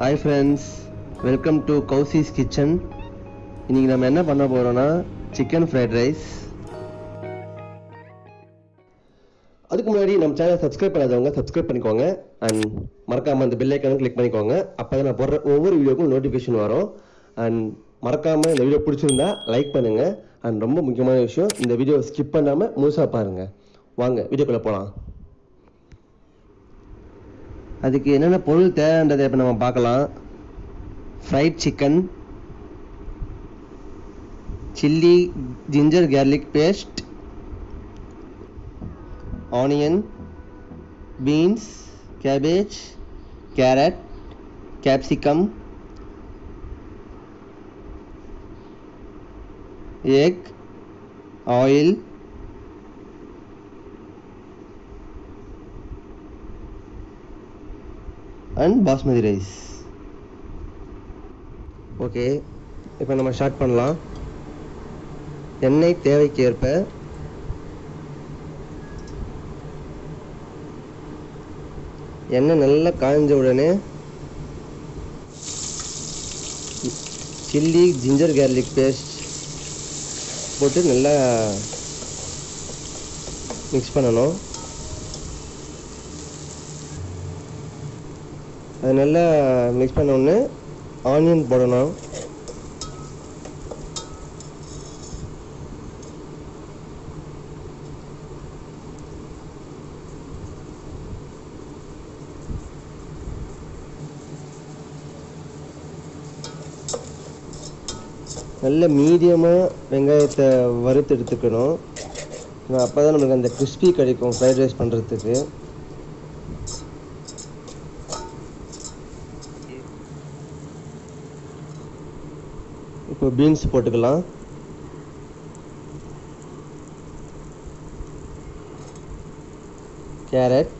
hi friends welcome to कौसीज़ kitchen इनकी नाम என்ன பண்ண போறோம்னா चिकन फ्राइड राइस அதுக்கு முன்னாடி நம்ம சேனலை சப்ஸ்கிரைப் பண்ணாதவங்க சப்ஸ்கிரைब பண்ணிக்கோங்க and மறக்காம அந்த பெல் ஐகானை கிளிக் பண்ணிக்கோங்க அப்பதான் நான் போற ஒவ்வொரு வீடியோக்கும் நோட்டிஃபிகேஷன் வரும் and மறக்காம இந்த வீடியோ பிடிச்சிருந்தா லைக் பண்ணுங்க and ரொம்ப முக்கியமான விஷயம் இந்த வீடியோவை ஸ்கிப் பண்ணாம முழுசா பாருங்க வாங்க வீடியோக்குள்ள போலாம் அதுக்கு என்னென்ன பொருள் தேவைன்றதை இப்ப நாம பார்க்கலாம் fried chicken chilli ginger garlic paste onion beans cabbage carrot capsicum egg oil and basmati rice okay இப்போ நம்ம ஸ்டார்ட் பண்ணலாம் எண்ணெய் தேவைக்கு ஏற்ப எண்ணெய் நல்லா காஞ்ச உடனே சில்லி ஜிஞ்சர் garlic பேஸ்ட் போட்டு நல்லா மிக்ஸ் பண்ணனும் அது நல்லா மிக்ஸ் பண்ண உடனே ஆனியன் போடணும் நல்ல மீடியமா வெங்காயத்தை வறுத்து எடுத்துக்கணும் அப்பதான் நமக்கு அந்த கிறிஸ்பி கிடைக்கும் ஃப்ரைட் ரைஸ் பண்றதுக்கு இப்போ பீன்ஸ் போட்டுக்கலாம் கேரட்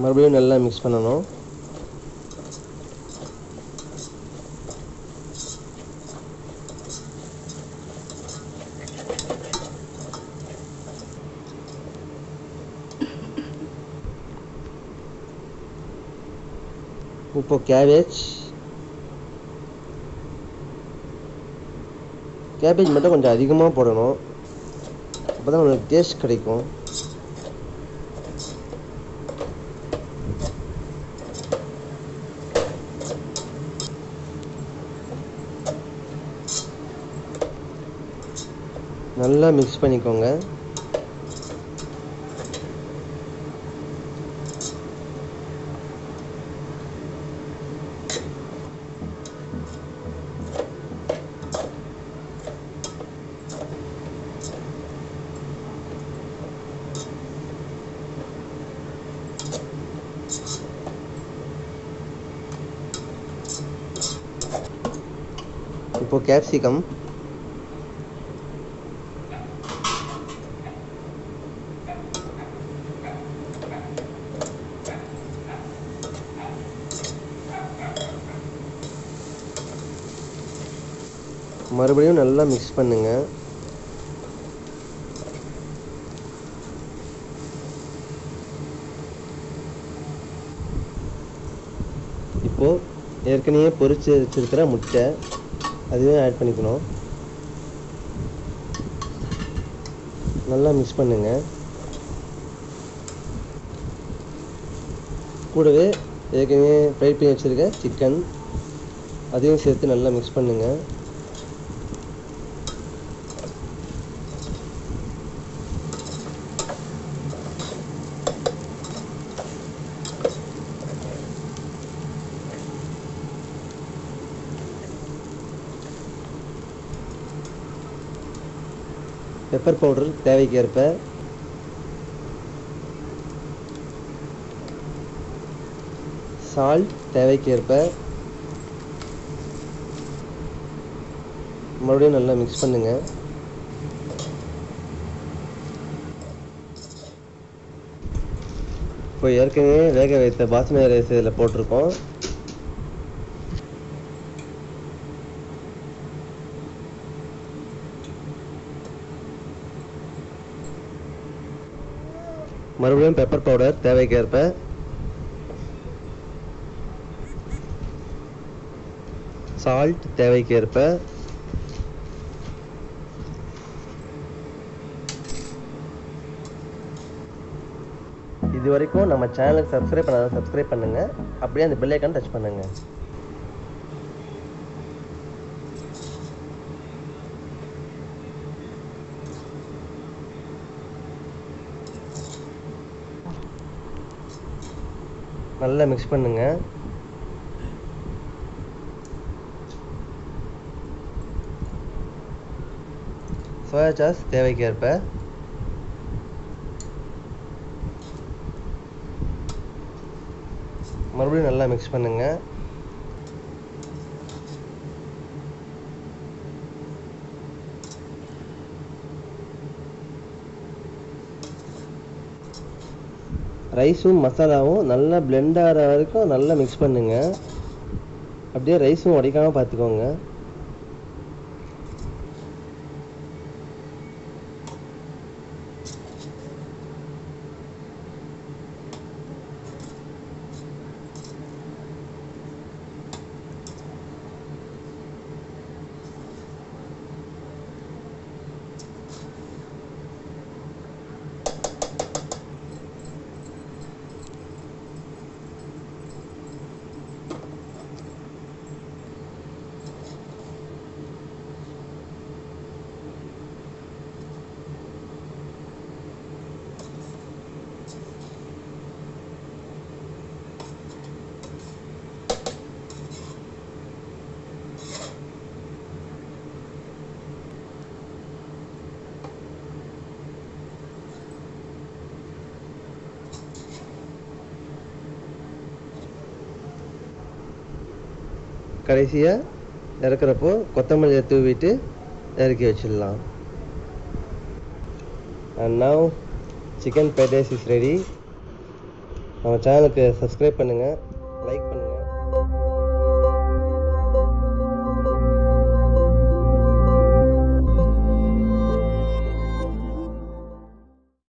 மறுபடியும் நல்லா மிக்ஸ் பண்ணனும் இப்போ கேபேஜ் மட்டும் கொஞ்சம் அதிகமா போடணும் அப்பதான் நமக்கு டேஸ்ட் கிடைக்கும் நல்லா மிக்ஸ் பண்ணிக்கோங்க இப்போ கேப்சிகம் மறுபடியும் நல்லா மிக்ஸ் பண்ணுங்க இப்போ ஏற்கனவே பொரிச்சு வச்சிருக்கிற முட்டை அதுவே ऐड பண்ணிக்கணும் நல்லா மிக்ஸ் பண்ணுங்க கூடவே ஏற்கனவே ஃப்ரை பண்ணி வச்சிருக்க சிக்கன் அதையும் சேர்த்து நல்லா மிக்ஸ் பண்ணுங்க पेपर पाउडर தேவைக்கேற்ப salt தேவைக்கேற்ப மறுபடியும் நல்லா மிக்ஸ் பண்ணுங்க இப்போ ஏற்கனவே வேக வைத்த பாஸ்மதி ரைஸ் இதல போட்டுறோம் मरबूम पेपर पाउडर தேவைக்கேற்ப साल्ट தேவைக்கேற்ப இதுவரைக்கும் நம்ம சேனலுக்கு சப்ஸ்கிரைப் பண்ணாதவங்க சப்ஸ்கிரைப் பண்ணுங்க அப்படியே அந்த பெல் ஐகானை டச் பண்ணுங்க நல்லா மிக்ஸ் பண்ணுங்க सोया சாஸ் தேவைக்கேற்ப மறுபடியும் நல்லா மிக்ஸ் பண்ணுங்க ரைஸும் மசாலாவும் நல்லா blend ஆற வரைக்கும் நல்லா மிக்ஸ் பண்ணுங்க அப்படியே ரைஸும் உடைக்காம பார்த்துக்கோங்க கடைசியா இறக்குறப்போ கொத்தமல்லியை தூவிட்டு இறக்கி வச்சிடலாம் and now chicken fried rice is ready நம்ம சேனலுக்கு சப்ஸ்கிரைப் பண்ணுங்க லைக் பண்ணுங்க